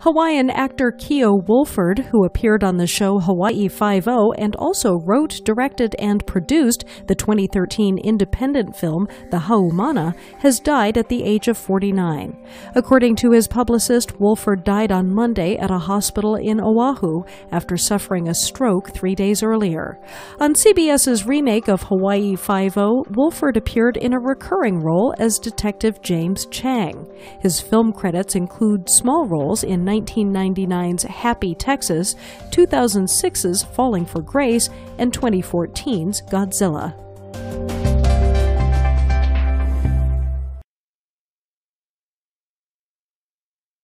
Hawaiian actor Keo Woolford, who appeared on the show Hawaii Five-O and also wrote, directed, and produced the 2013 independent film The Haumana, has died at the age of 49. According to his publicist, Woolford died on Monday at a hospital in Oahu after suffering a stroke 3 days earlier. On CBS's remake of Hawaii Five-O, Woolford appeared in a recurring role as Detective James Chang. His film credits include small roles in 1999's Happy, Texas, 2006's Falling for Grace, and 2014's Godzilla.